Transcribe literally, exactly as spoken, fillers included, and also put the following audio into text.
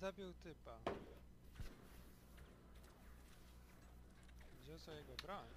Zabił typa. Wziął jego broń.